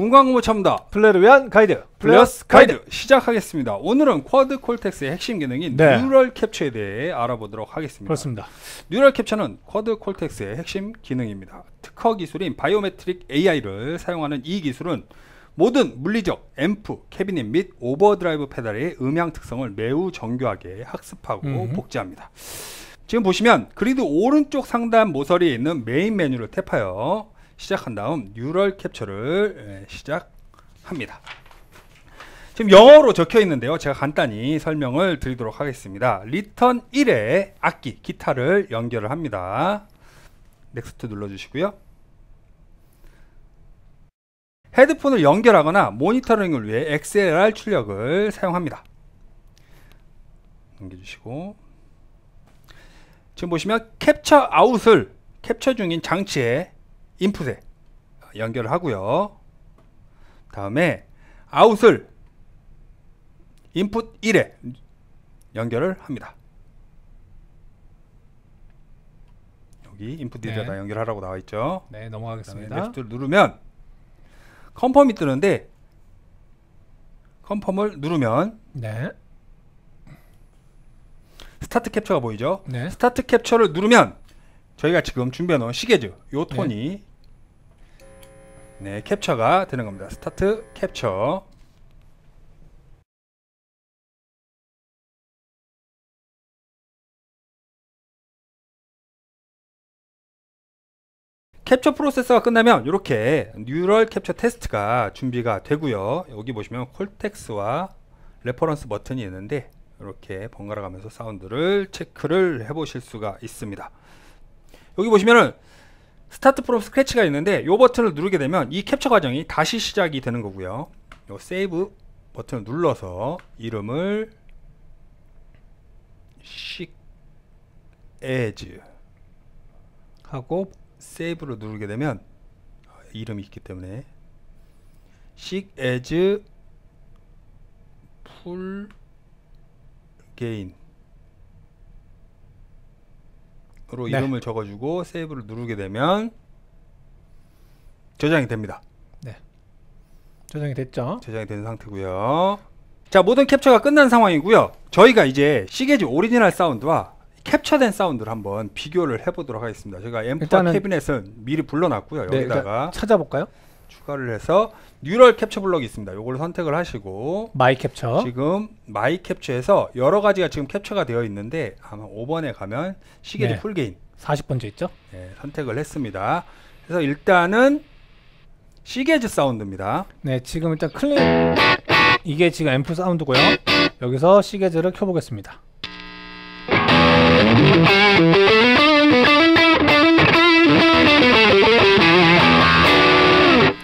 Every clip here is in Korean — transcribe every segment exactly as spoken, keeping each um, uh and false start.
군광공부 첨다 플레이를 위한 가이드 플러스 가이드. 가이드 시작하겠습니다. 오늘은 쿼드 콜텍스의 핵심 기능인 네. 뉴럴 캡처에 대해 알아보도록 하겠습니다. 그렇습니다. 뉴럴 캡처는 쿼드 콜텍스의 핵심 기능입니다. 특허 기술인 바이오메트릭 에이아이를 사용하는 이 기술은 모든 물리적 앰프, 캐비닛 및 오버드라이브 페달의 음향 특성을 매우 정교하게 학습하고 음흠. 복제합니다. 지금 보시면 그리드 오른쪽 상단 모서리에 있는 메인 메뉴를 탭하여 시작한 다음 뉴럴 캡처를 시작합니다. 지금 영어로 적혀 있는데요, 제가 간단히 설명을 드리도록 하겠습니다. 리턴 일에 악기, 기타를 연결을 합니다. 넥스트 눌러주시고요. 헤드폰을 연결하거나 모니터링을 위해 엑스엘알 출력을 사용합니다. 넘겨주시고 지금 보시면 캡처 아웃을 캡처 중인 장치에 인풋에 연결을 하고요. 다음에 아웃을 인풋 일에 연결을 합니다. 여기 인풋 일에다 네. 연결하라고 나와 있죠. 네, 넘어가겠습니다. 넥스트를 누르면 컨펌이 뜨는데 컨펌을 누르면 네. 스타트 캡처가 보이죠. 네. 스타트 캡처를 누르면 저희가 지금 준비해 놓은 시계즈 요 톤이 네. 네, 캡처가 되는 겁니다. 스타트 캡처. 캡처 프로세스가 끝나면 이렇게 뉴럴 캡처 테스트가 준비가 되고요. 여기 보시면 콜텍스와 레퍼런스 버튼이 있는데 이렇게 번갈아 가면서 사운드를 체크를 해 보실 수가 있습니다. 여기 보시면은 스타트 프롬 스크래치가 있는데 이 버튼을 누르게 되면 이 캡처 과정이 다시 시작이 되는 거고요. 요 세이브 버튼을 눌러서 이름을 식 에즈 하고 세이브를 누르게 되면 이름이 있기 때문에 식 에즈 풀 게인 로 네. 이름을 적어주고 세이브를 누르게 되면 저장이 됩니다. 네, 저장이 됐죠. 저장이 된 상태고요. 자, 모든 캡처가 끝난 상황이고요. 저희가 이제 시계즈 오리지널 사운드와 캡처된 사운드를 한번 비교를 해보도록 하겠습니다. 제가 앰프와 캐비넷은 미리 불러놨고요. 네, 여기다가 찾아볼까요? 추가를 해서 뉴럴 캡처 블럭이 있습니다. 이걸 선택을 하시고 마이 캡처, 지금 마이 캡처에서 여러 가지가 지금 캡처가 되어 있는데 아마 오 번에 가면 시계즈 네. 풀게인 사십 번째 있죠? 네, 선택을 했습니다. 그래서 일단은 시계즈 사운드입니다. 네, 지금 일단 클린 이게 지금 앰프 사운드고요. 여기서 시계즈를 켜보겠습니다.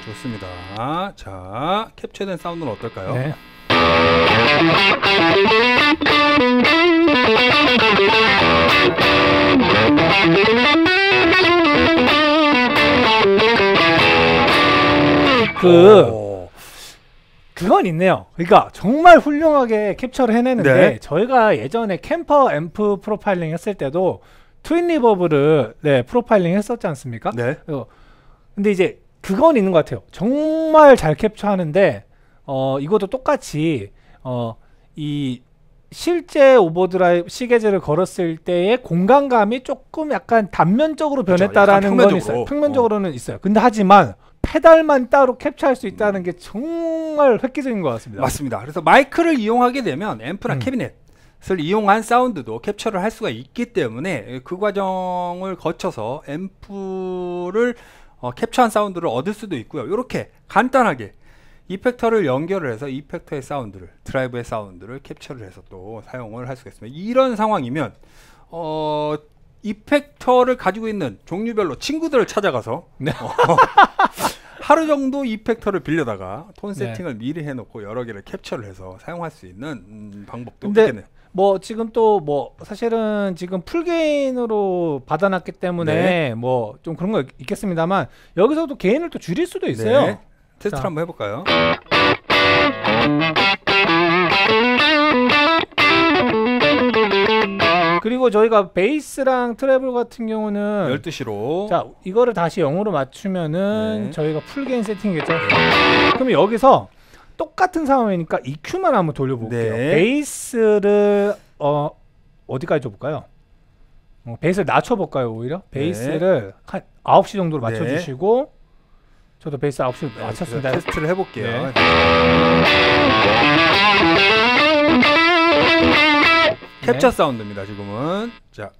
좋습니다. 자, 캡처된 사운드는 어떨까요? 네. 그 그건 있네요. 그러니까 정말 훌륭하게 캡처를 해내는데 네. 저희가 예전에 캠퍼 앰프 프로파일링 했을 때도 트윈 리버브를 네, 프로파일링 했었지 않습니까? 네. 근데 이제 그건 있는 것 같아요. 정말 잘 캡처하는데 어, 이것도 똑같이 어, 이 실제 오버드라이브 시계제를 걸었을 때의 공간감이 조금 약간 단면적으로 변했다라는 그렇죠. 건 있어요. 평면적으로는 어. 있어요. 근데 하지만 페달만 따로 캡처할 수 있다는 게 정말 획기적인 것 같습니다. 맞습니다. 그래서 마이크를 이용하게 되면 앰프나 음. 캐비넷을 이용한 사운드도 캡처를 할 수가 있기 때문에 그 과정을 거쳐서 앰프를 어, 캡처한 사운드를 얻을 수도 있고요. 이렇게 간단하게 이펙터를 연결을 해서 이펙터의 사운드를, 드라이브의 사운드를 캡처를 해서 또 사용을 할 수가 있습니다. 이런 상황이면 어, 이펙터를 가지고 있는 종류별로 친구들을 찾아가서 네. 어, 하루 정도 이펙터를 빌려다가 톤 세팅을 네. 미리 해놓고 여러 개를 캡처를 해서 사용할 수 있는 음, 방법도 근데 있겠네요. 뭐 지금 또 뭐 사실은 지금 풀게인으로 받아놨기 때문에 네. 뭐 좀 그런 거 있겠습니다만 여기서도 게인을 또 줄일 수도 있어요. 네. 테스트를 자. 한번 해볼까요? 그리고 그리고 저희가 베이스랑 트래블 같은 경우는 열두 시로 자 이거를 다시 영으로 맞추면은 네. 저희가 풀게인 세팅이겠죠. 네. 그럼 여기서 똑같은 상황이니까 이큐만 한번 돌려볼게요. 네. 베이스를 어, 어디까지 줘볼까요? 어, 베이스를 낮춰볼까요? 오히려 베이스를 네. 한 아홉 시 정도로 맞춰주시고 네. 저도 베이스 아홉 시로 네, 맞췄습니다. 테스트를 해볼게요. 네. 네. 캡처 사운드입니다. 지금은 자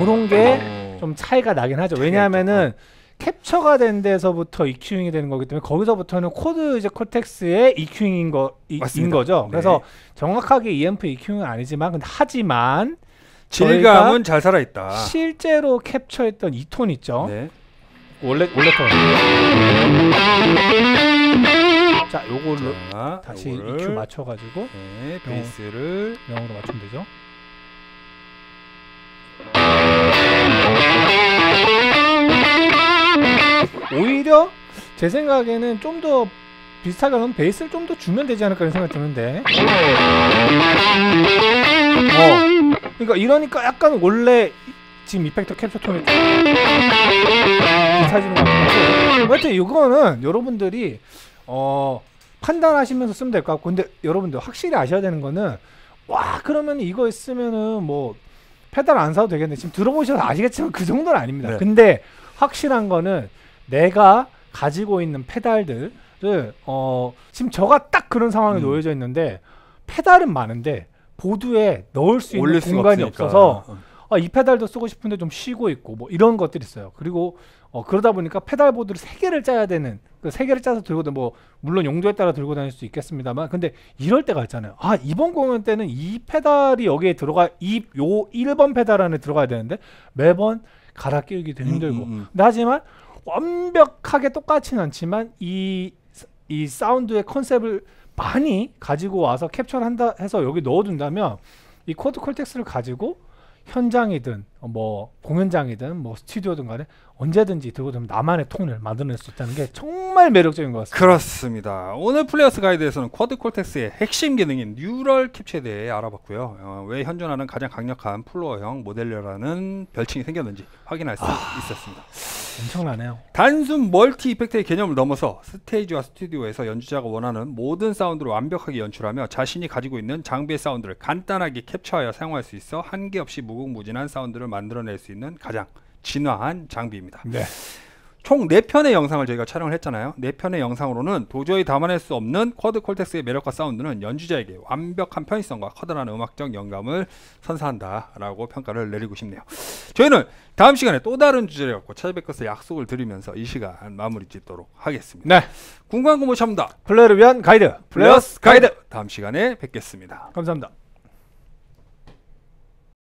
요런 게 좀 차이가 나긴 하죠. 왜냐하면은 캡처가 된 데서부터 이큐잉이 되는 거기 때문에 거기서부터는 코드 이제 콜텍스의 이큐잉인 거, 이, 인 거죠. 그래서 네. 정확하게 이엠프 이큐잉은 아니지만 근데 하지만 질감은 잘 살아있다. 실제로 캡처했던 이 톤 있죠. 네. 원래 원래 톤. 자, 요걸로 자, 다시 요거를. 이큐 맞춰가지고 네, 베이스를 영으로 맞추면 되죠. 오히려 제 생각에는 좀 더 비슷하게 하면 베이스를 좀 더 주면 되지 않을까 이런 생각이 드는데 어. 그러니까 이러니까 약간 원래 지금 이펙터 캡처 톤이 비슷해지는 것 같아요. 하여튼 이거는 여러분들이 어 판단하시면서 쓰면 될 것 같고 근데 여러분들 확실히 아셔야 되는 거는 와 그러면 이거 있으면은 뭐 페달 안 사도 되겠네 지금 들어보셔서 아시겠지만 그 정도는 아닙니다. 네. 근데 확실한 거는 내가 가지고 있는 페달들을 어 지금 저가 딱 그런 상황에 음. 놓여져 있는데 페달은 많은데 보드에 넣을 수 있는 공간이 없으니까. 없어서 어, 이 페달도 쓰고 싶은데 좀 쉬고 있고 뭐 이런 것들이 있어요. 그리고 어, 그러다 보니까 페달 보드를 세 개를 짜야 되는 그 세 개를 짜서 들고 뭐 물론 용도에 따라 들고 다닐 수 있겠습니다만 근데 이럴 때가 있잖아요. 아 이번 공연 때는 이 페달이 여기에 들어가 이 요 일 번 페달 안에 들어가야 되는데 매번 갈아 끼우기도 힘들고 음, 음, 음. 근데 하지만 완벽하게 똑같지는 않지만 이, 이 사운드의 컨셉을 많이 가지고 와서 캡처를 한다 해서 여기 넣어둔다면 이 코드 콜텍스를 가지고 현장이든 뭐 공연장이든 뭐 스튜디오든 간에 언제든지 들고 들면 나만의 톤을 만들어낼 수 있다는 게 정말 매력적인 것 같습니다. 그렇습니다. 오늘 플레이어스 가이드에서는 쿼드 콜텍스의 핵심 기능인 뉴럴 캡처에 대해 알아봤고요. 어, 왜 현존하는 가장 강력한 플로어형 모델러라는 별칭이 생겼는지 확인할 수 아... 있었습니다. 엄청나네요. 단순 멀티 이펙트의 개념을 넘어서 스테이지와 스튜디오에서 연주자가 원하는 모든 사운드를 완벽하게 연출하며 자신이 가지고 있는 장비의 사운드를 간단하게 캡처하여 사용할 수 있어 한계 없이 무궁무진한 사운드를 만들어낼 수 있는 가장 진화한 장비입니다. 네. 총 네 편의 영상을 저희가 촬영을 했잖아요. 네 편의 영상으로는 도저히 담아낼 수 없는 쿼드 콜텍스의 매력과 사운드는 연주자에게 완벽한 편의성과 커다란 음악적 영감을 선사한다라고 평가를 내리고 싶네요. 저희는 다음 시간에 또 다른 주제를 갖고 찾아뵐 것을 약속을 드리면서 이 시간 마무리 짓도록 하겠습니다. 네. 궁금한 거 모십니다. 플레이를 위한 가이드 플레이어스 가이드. 가이드 다음 시간에 뵙겠습니다. 감사합니다.